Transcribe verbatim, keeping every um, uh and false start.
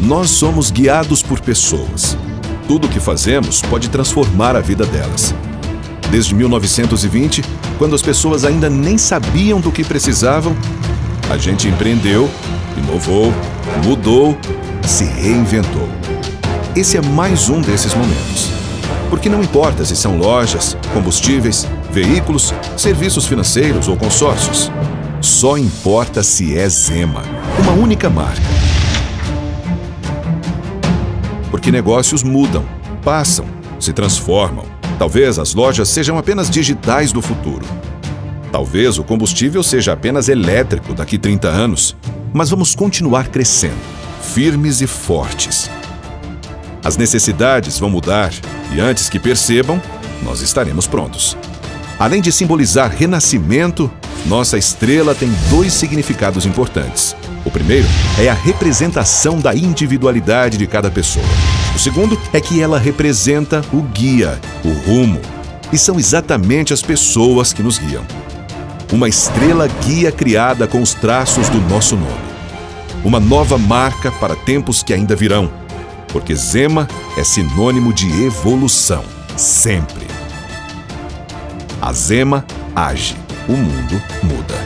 Nós somos guiados por pessoas. Tudo o que fazemos pode transformar a vida delas. Desde mil novecentos e vinte, quando as pessoas ainda nem sabiam do que precisavam, a gente empreendeu, inovou, mudou, se reinventou. Esse é mais um desses momentos. Porque não importa se são lojas, combustíveis, veículos, serviços financeiros ou consórcios. Só importa se é Zema, uma única marca. Porque negócios mudam, passam, se transformam. Talvez as lojas sejam apenas digitais do futuro. Talvez o combustível seja apenas elétrico daqui trinta anos. Mas vamos continuar crescendo, firmes e fortes. As necessidades vão mudar e antes que percebam, nós estaremos prontos. Além de simbolizar renascimento, nossa estrela tem dois significados importantes. O primeiro é a representação da individualidade de cada pessoa. O segundo é que ela representa o guia, o rumo. E são exatamente as pessoas que nos guiam. Uma estrela guia criada com os traços do nosso nome. Uma nova marca para tempos que ainda virão. Porque Zema é sinônimo de evolução, sempre. A Zema age, o mundo muda.